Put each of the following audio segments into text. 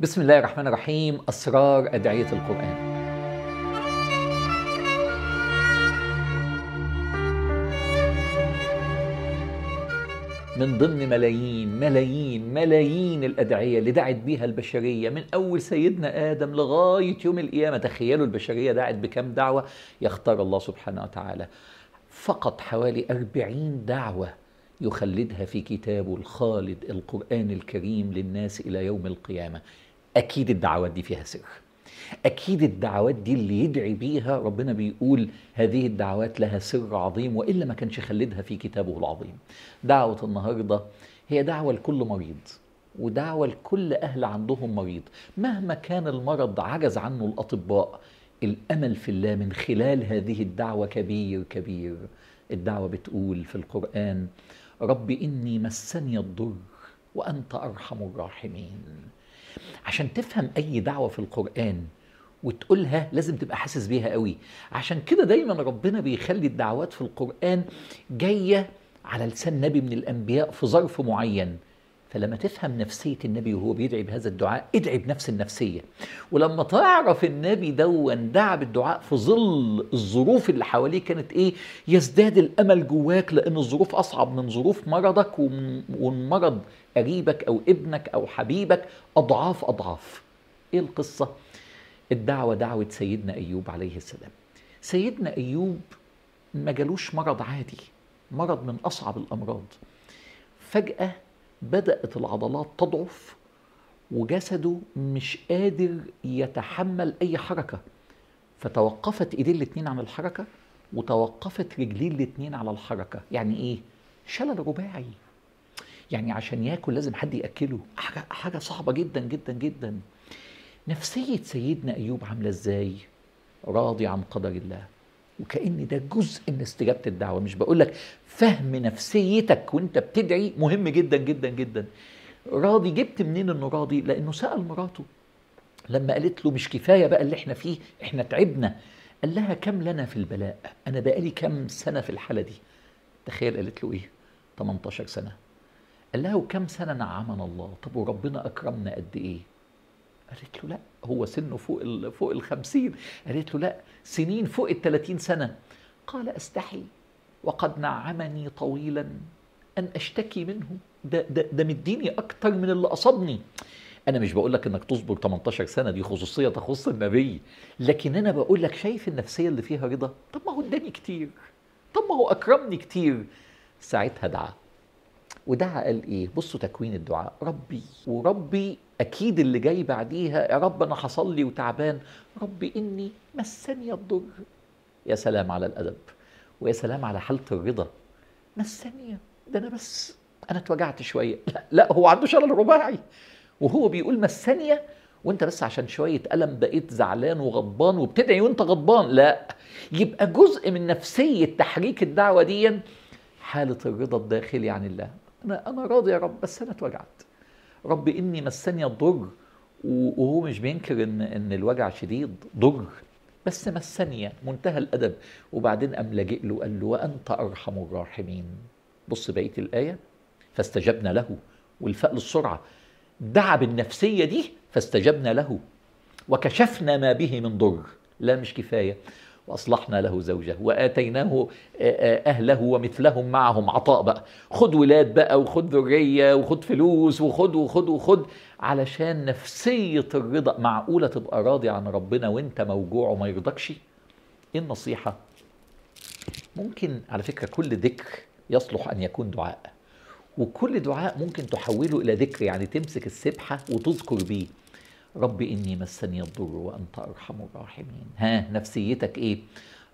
بسم الله الرحمن الرحيم. أسرار أدعية القرآن. من ضمن ملايين ملايين ملايين الأدعية اللي دعت بيها البشرية من أول سيدنا آدم لغاية يوم القيامة، تخيلوا البشرية دعت بكم دعوة، يختار الله سبحانه وتعالى فقط حوالي 40 دعوة يخلدها في كتابه الخالد القرآن الكريم للناس إلى يوم القيامة. أكيد الدعوات دي فيها سر، أكيد الدعوات دي اللي يدعي بيها ربنا بيقول هذه الدعوات لها سر عظيم، وإلا ما كانش خلدها في كتابه العظيم. دعوة النهاردة هي دعوة لكل مريض، ودعوة لكل أهل عندهم مريض، مهما كان المرض عجز عنه الأطباء، الأمل في الله من خلال هذه الدعوة كبير كبير. الدعوة بتقول في القرآن: رب إني مسني الضر وأنت أرحم الراحمين. عشان تفهم أي دعوة في القرآن وتقولها لازم تبقى حاسس بيها قوي، عشان كده دايما ربنا بيخلي الدعوات في القرآن جاية على لسان نبي من الأنبياء في ظرف معين. فلما تفهم نفسية النبي وهو بيدعي بهذا الدعاء، ادعي بنفس النفسية، ولما تعرف النبي دون دعا بالدعاء في ظل الظروف اللي حواليه كانت ايه، يزداد الأمل جواك، لأن الظروف أصعب من ظروف مرضك، والمرض قريبك أو ابنك أو حبيبك أضعاف أضعاف. ايه القصة؟ الدعوة دعوة سيدنا أيوب عليه السلام. سيدنا أيوب ما جالوش مرض عادي، مرض من أصعب الأمراض. فجأة بدأت العضلات تضعف، وجسده مش قادر يتحمل أي حركة، فتوقفت إيديه الاتنين عن الحركة، وتوقفت رجليه الاتنين على الحركة. يعني إيه؟ شلل رباعي. يعني عشان ياكل لازم حد يأكله، حاجة صعبة جدا جدا جدا. نفسية سيدنا أيوب عاملة إزاي؟ راضي عن قدر الله، وكأن ده جزء من استجابة الدعوة. مش بقولك فهم نفسيتك وانت بتدعي مهم جدا جدا جدا. راضي، جبت منين انه راضي؟ لانه سأل مراته لما قالت له مش كفاية بقى اللي احنا فيه، احنا تعبنا، قال لها كم لنا في البلاء، انا بقالي كم سنة في الحالة دي. تخيل قالت له ايه؟ 18 سنة. قال لها وكم سنة نعمنا الله، طب وربنا اكرمنا قد ايه؟ قالت له لا، هو سنه فوق ال50. قالت له لا، سنين فوق ال30 سنة. قال استحي وقد نعمني طويلا أن أشتكي منه، ده مديني أكتر من اللي أصابني. أنا مش بقولك إنك تصبر 18 سنة، دي خصوصية تخص النبي، لكن أنا بقولك شايف النفسية اللي فيها رضا؟ طب ما هو اداني كتير، طب ما هو أكرمني كتير. ساعتها دعا، ودعا قال إيه؟ بصوا تكوين الدعاء: ربي، وربي أكيد اللي جاي بعديها يا رب أنا حصل لي وتعبان، ربي إني مسني الضر. يا سلام على الأدب، ويا سلام على حالة الرضا. مسني، ده أنا بس أنا اتوجعت شوية، لا هو عنده شلل رباعي، وهو بيقول مسني، وأنت بس عشان شوية ألم بقيت زعلان وغضبان وبتدعي وأنت غضبان، لا. يبقى جزء من نفسية تحريك الدعوة دي حالة الرضا الداخلي عن الله. أنا راضي يا رب، بس أنا اتوجعت، رب إني مسني الضر. وهو مش بينكر إن الوجع شديد، ضر، بس مسني، منتهى الأدب. وبعدين قام لاجئ له وقال له وأنت أرحم الراحمين. بص بقية الآية: فاستجبنا له. والفاء للسرعة، دعا بالنفسية دي، فاستجبنا له وكشفنا ما به من ضر. لا مش كفاية، وأصلحنا له زوجه وآتيناه أهله ومثلهم معهم. عطاء بقى، خد ولاد بقى، وخد ذرية، وخد فلوس، وخد وخد وخد، علشان نفسية الرضا. معقولة تبقى راضي عن ربنا وانت موجوع وما يرضكش؟ إيه النصيحة؟ ممكن على فكرة كل ذكر يصلح أن يكون دعاء، وكل دعاء ممكن تحوله إلى ذكر، يعني تمسك السبحة وتذكر بيه: رب إني مسني الضر وأنت أرحم الراحمين. ها نفسيتك إيه؟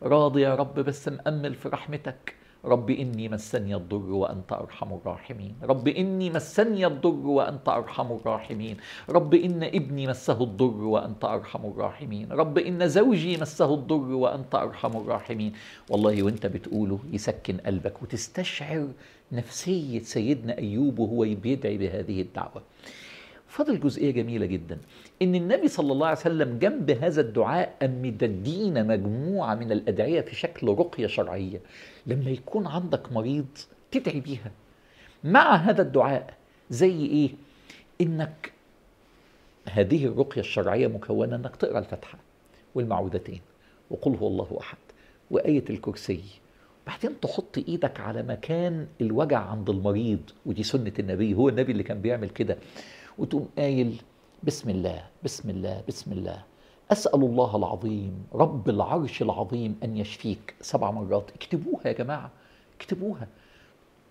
راضي يا رب، بس مأمل في رحمتك. رب إني مسني الضر وأنت أرحم الراحمين. رب إني مسني الضر وأنت أرحم الراحمين. رب إن ابني مسه الضر وأنت أرحم الراحمين. رب إن زوجي مسه الضر وأنت أرحم الراحمين. والله وأنت بتقوله يسكن قلبك، وتستشعر نفسية سيدنا أيوب وهو بيدعي بهذه الدعوة. فضل جزئية جميلة جدا، إن النبي صلى الله عليه وسلم جنب هذا الدعاء مددينا مجموعة من الأدعية في شكل رقية شرعية. لما يكون عندك مريض تدعي بيها مع هذا الدعاء. زي إيه؟ إنك هذه الرقية الشرعية مكونة أنك تقرأ الفاتحة والمعوذتين وقل هو الله أحد وآية الكرسي، بعدين تحط إيدك على مكان الوجع عند المريض، ودي سنة النبي، هو النبي اللي كان بيعمل كده، وتقوم قايل بسم الله بسم الله بسم الله، أسأل الله العظيم رب العرش العظيم أن يشفيك 7 مرات. اكتبوها يا جماعة، اكتبوها،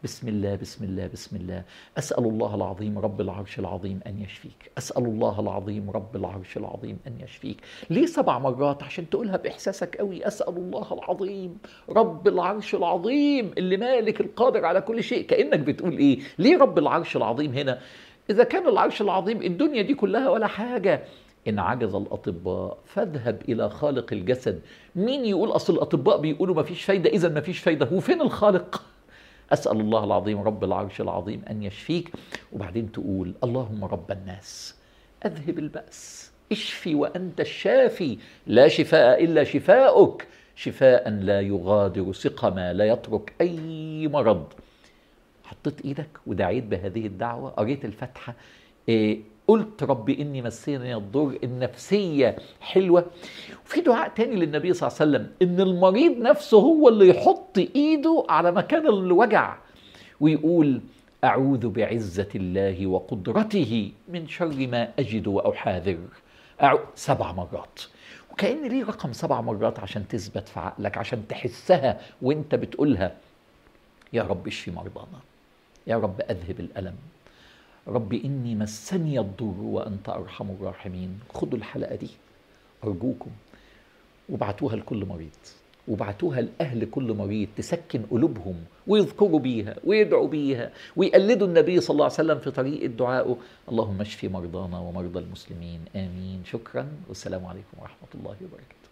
بسم الله بسم الله بسم الله، أسأل الله العظيم رب العرش العظيم أن يشفيك، أسأل الله العظيم رب العرش العظيم أن يشفيك. ليه 7 مرات؟ عشان تقولها بإحساسك قوي، أسأل الله العظيم رب العرش العظيم اللي مالك القادر على كل شيء، كأنك بتقول إيه؟ ليه رب العرش العظيم هنا؟ إذا كان العرش العظيم الدنيا دي كلها ولا حاجة. إن عجز الأطباء فاذهب إلى خالق الجسد. مين يقول أصل الأطباء بيقولوا مفيش فايدة؟ إذا مفيش فايدة، وفين الخالق؟ أسأل الله العظيم رب العرش العظيم أن يشفيك، وبعدين تقول اللهم رب الناس أذهب البأس، اشفي وأنت الشافي، لا شفاء إلا شفاءك، شفاء لا يغادر سقما، لا يترك أي مرض. حطيت إيدك ودعيت بهذه الدعوة، قريت الفاتحة، قلت رب إني مسني الضر، النفسية حلوة. وفي دعاء تاني للنبي صلى الله عليه وسلم إن المريض نفسه هو اللي يحط إيده على مكان الوجع ويقول أعوذ بعزة الله وقدرته من شر ما أجد وأحاذر، 7 مرات. وكأن ليه رقم 7 مرات عشان تثبت في عقلك، عشان تحسها وانت بتقولها. يا رب اشفي مرضانا، يا رب أذهب الألم، رب إني مسني الضر وأنت أرحم الراحمين. خدوا الحلقة دي أرجوكم وابعتوها لكل مريض، وابعتوها لأهل كل مريض، تسكن قلوبهم ويذكروا بيها ويدعوا بيها ويقلدوا النبي صلى الله عليه وسلم في طريقة دعائه. اللهم اشفي مرضانا ومرضى المسلمين، آمين. شكرا، والسلام عليكم ورحمة الله وبركاته.